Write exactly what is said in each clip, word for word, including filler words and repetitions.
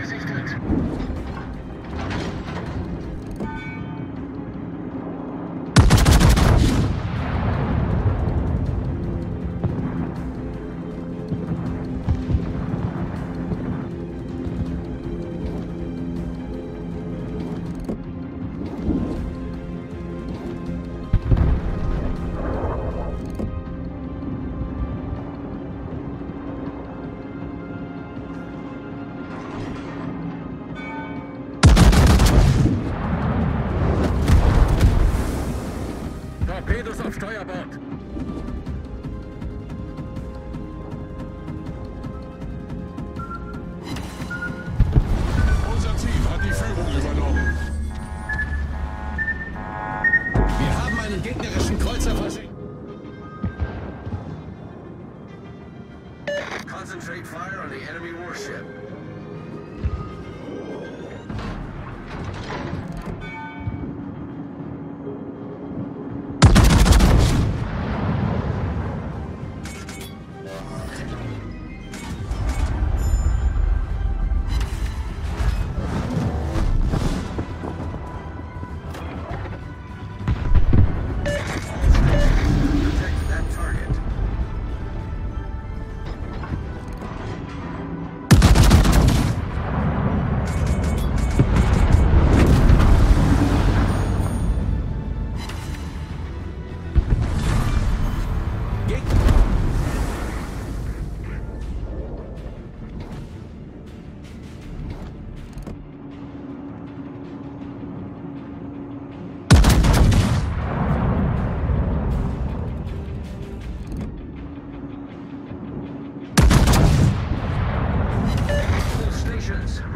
gesichtet. Torpedos auf Steuerbord. Unser Team hat die Führung übernommen. Wir haben einen gegnerischen Kreuzer versenkt. Concentrate fire on the enemy warship.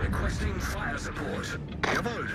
Requesting fire support. Jawohl.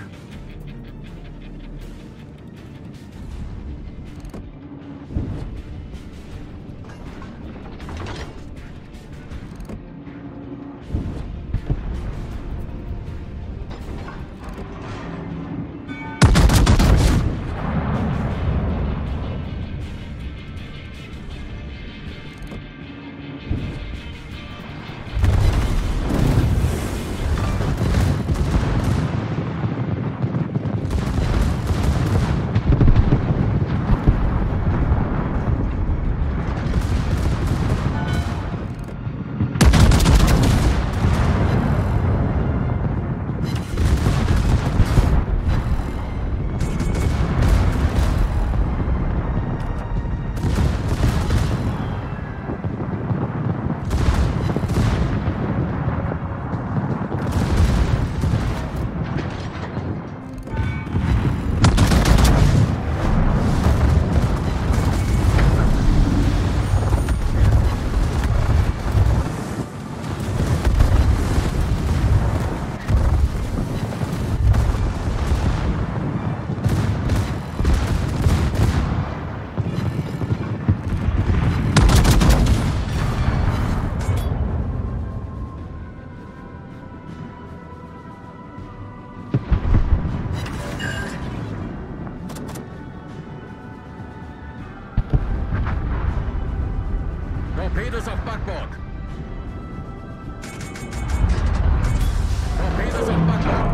Torpedos auf Backbord! Torpedos auf Backbord!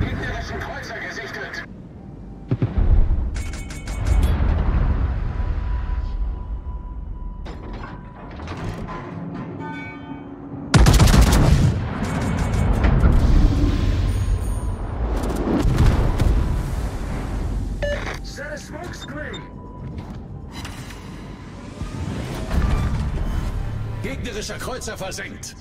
Gegnerischen Kreuzer gesichtet! Gegnerischer Kreuzer versenkt.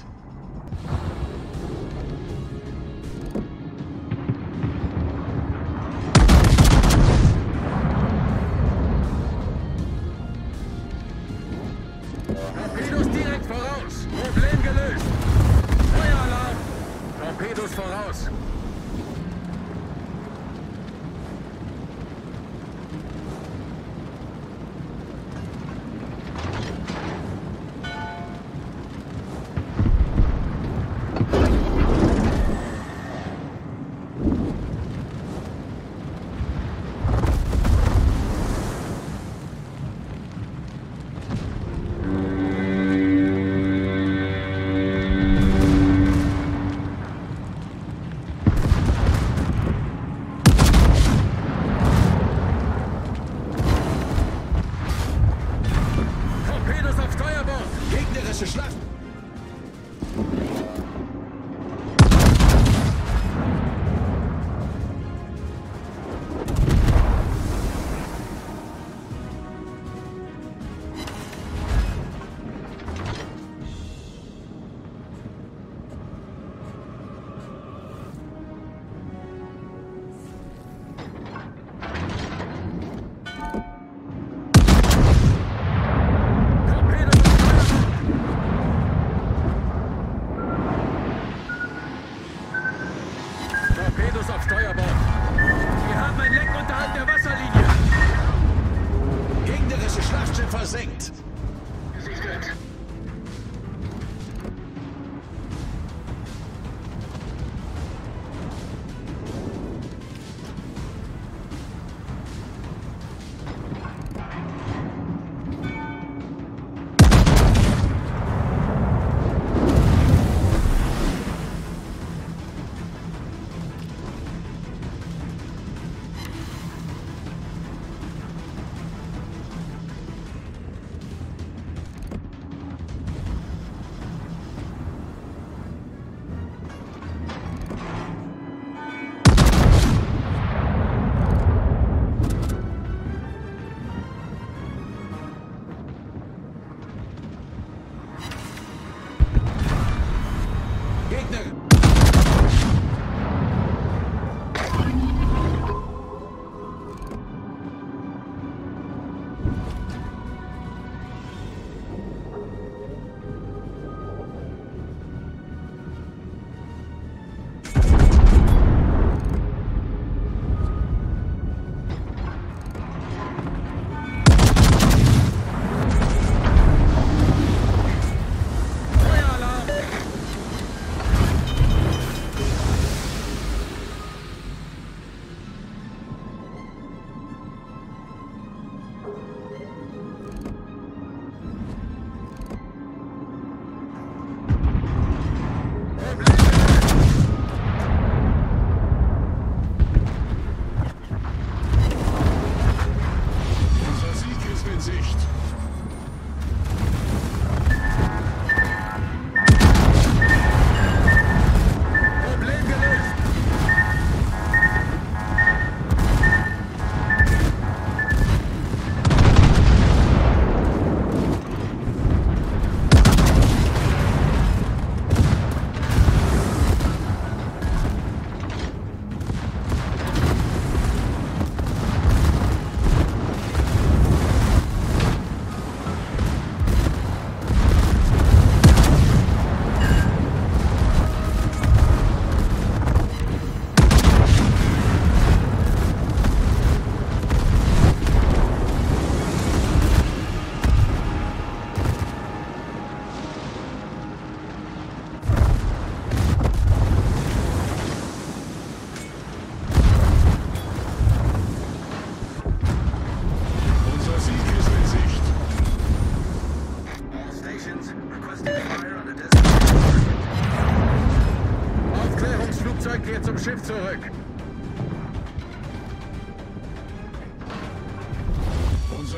Torpedos direkt voraus. Problem gelöst. Feueralarm. Torpedos voraus.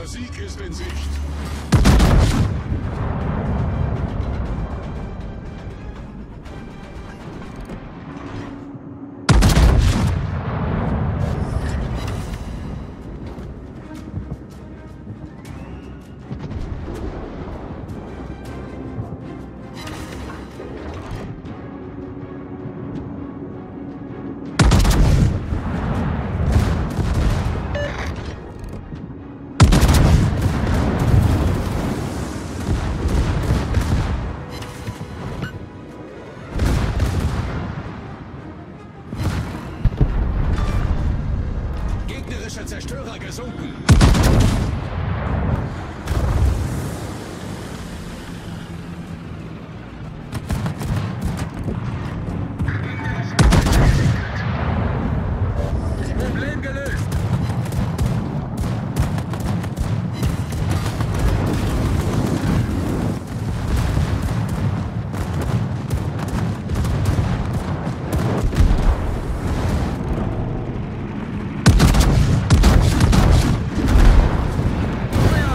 Unser Sieg ist in Sicht. Zerstörer gesunken. Problem gelöst.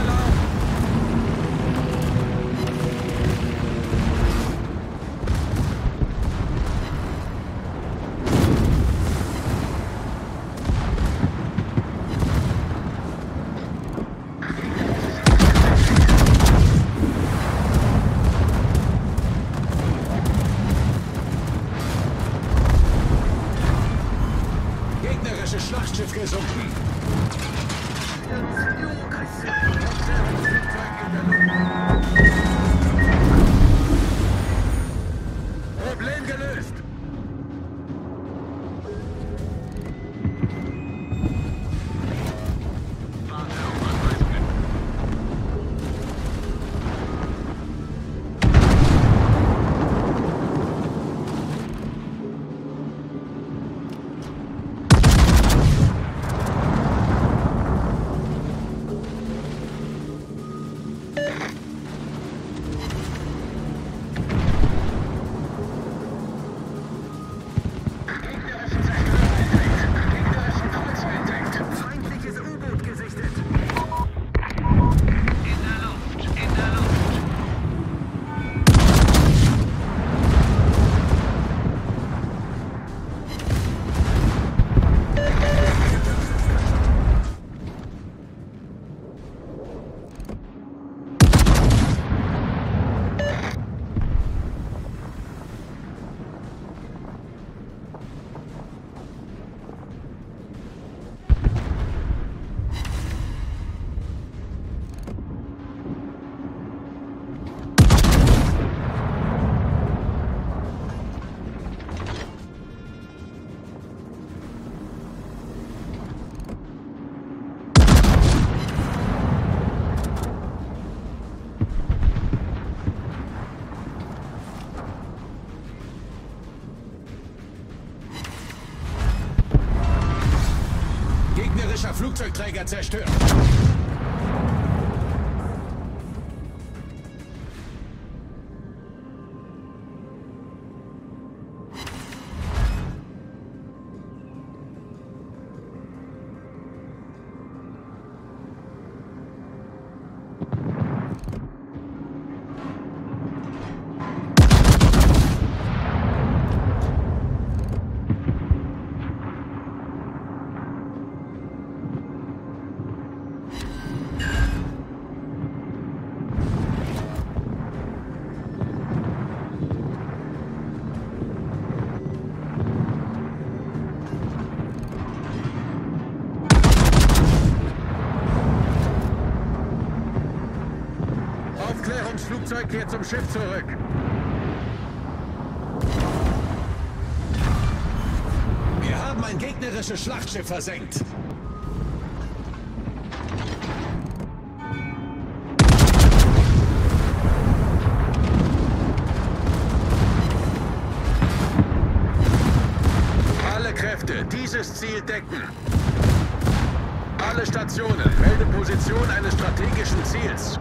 Schlachtschiff gesunken. Problem gelöst. Flugzeugträger zerstört. Flugzeug kehrt zum Schiff zurück. Wir haben ein gegnerisches Schlachtschiff versenkt. Alle Kräfte, dieses Ziel decken. Alle Stationen, melde Position eines strategischen Ziels.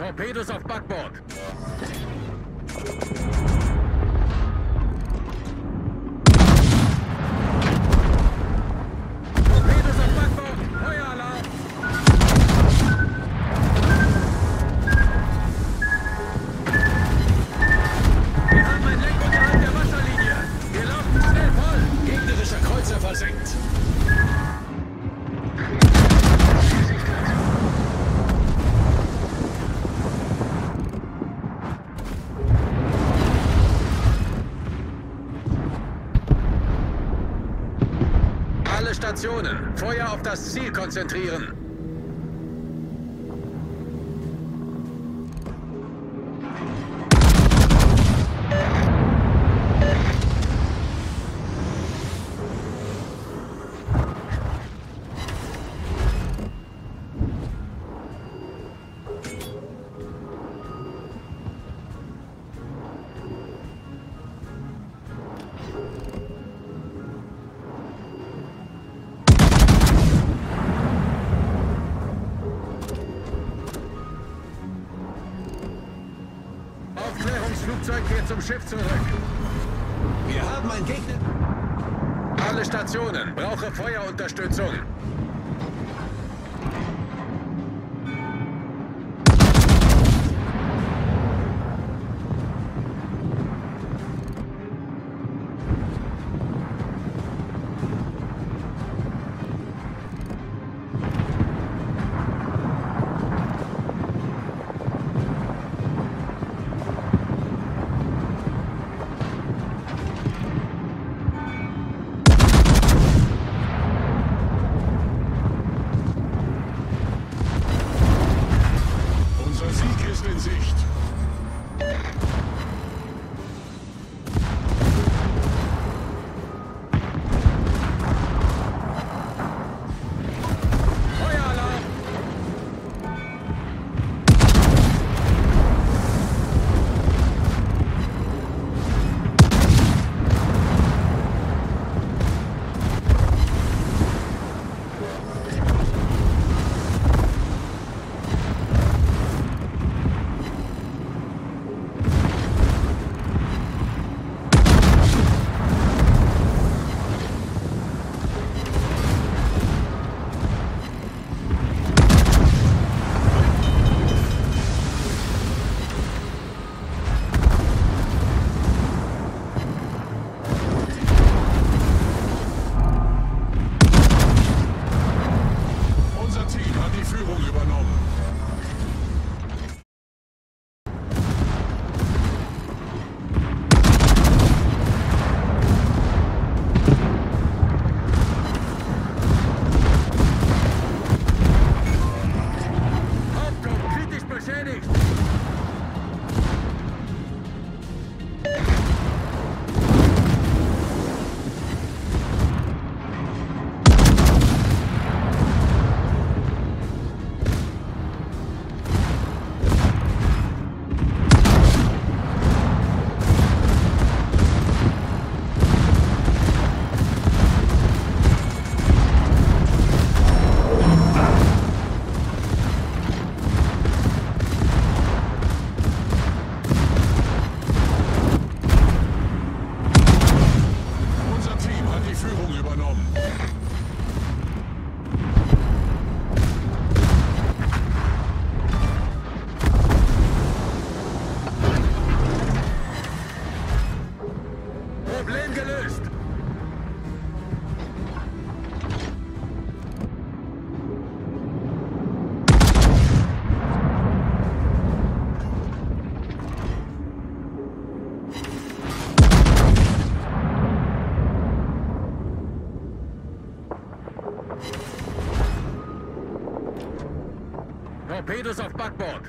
Torpedos auf Backbord. Stationen. Feuer auf das Ziel konzentrieren. Flugzeug kehrt zum Schiff zurück. Wir haben einen Gegner. Alle Stationen, brauche Feuerunterstützung. Torpedos auf Backbord.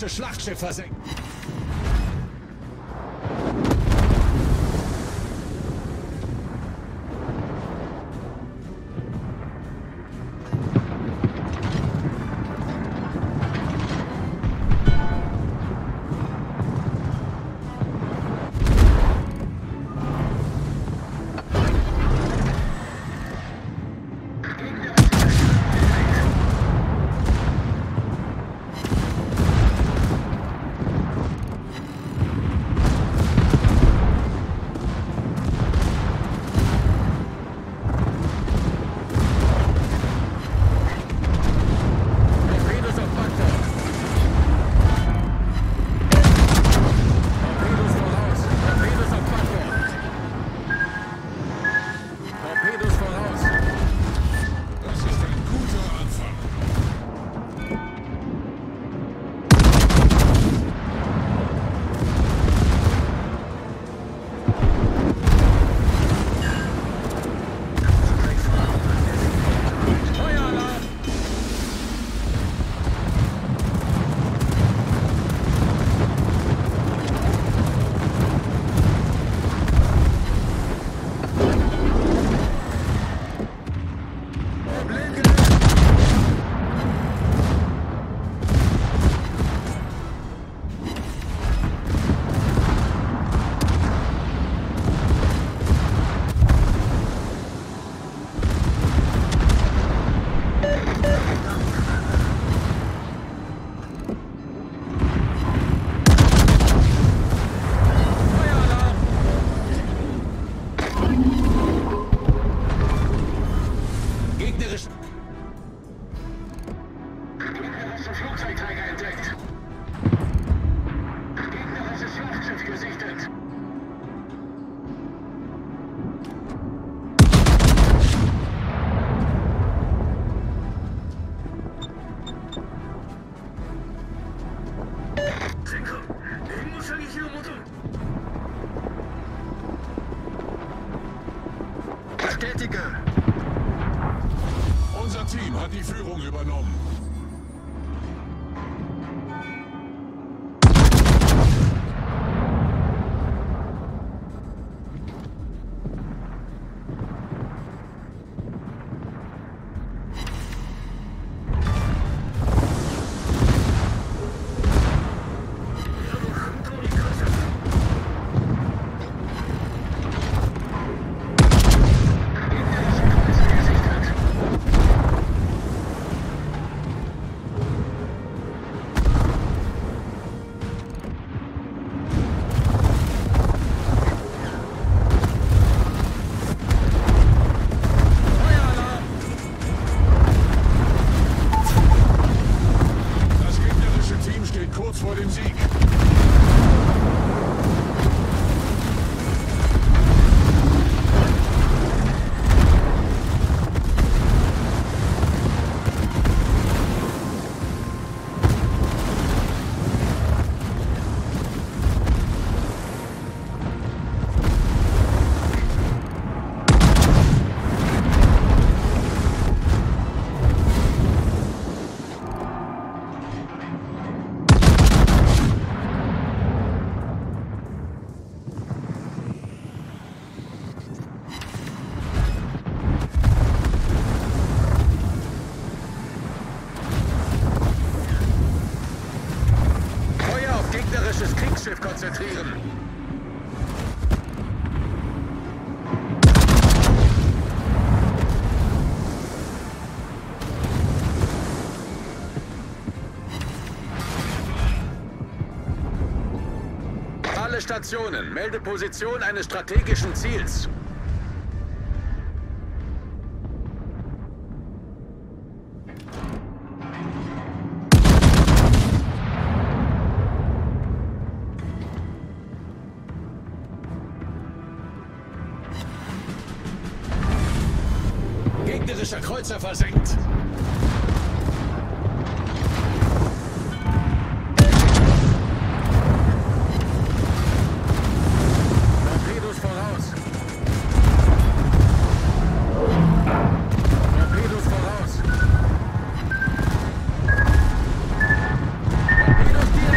gegnerische Schlachtschiff versenken. Unser Team hat die Führung übernommen. Kriegsschiff konzentrieren. Alle Stationen, melde Position eines strategischen Ziels. Gegnerischer Kreuzer versenkt. Torpedos voraus. Torpedos voraus. Torpedos direkt.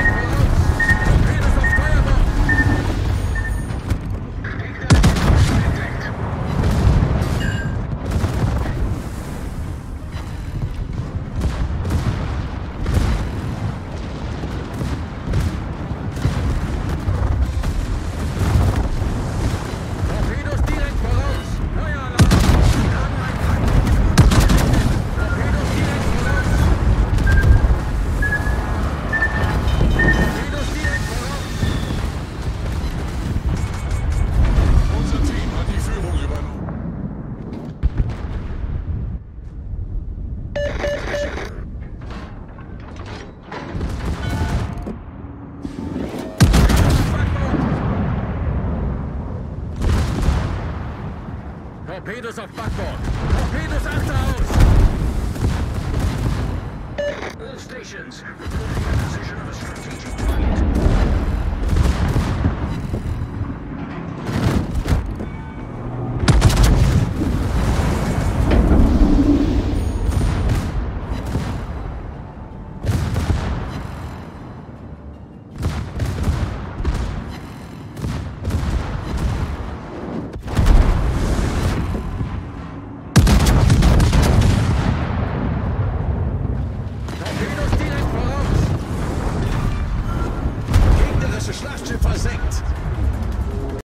Torpedos auf Backbord! Torpedos achter aus! All stations, prepare for the position of a strategic target.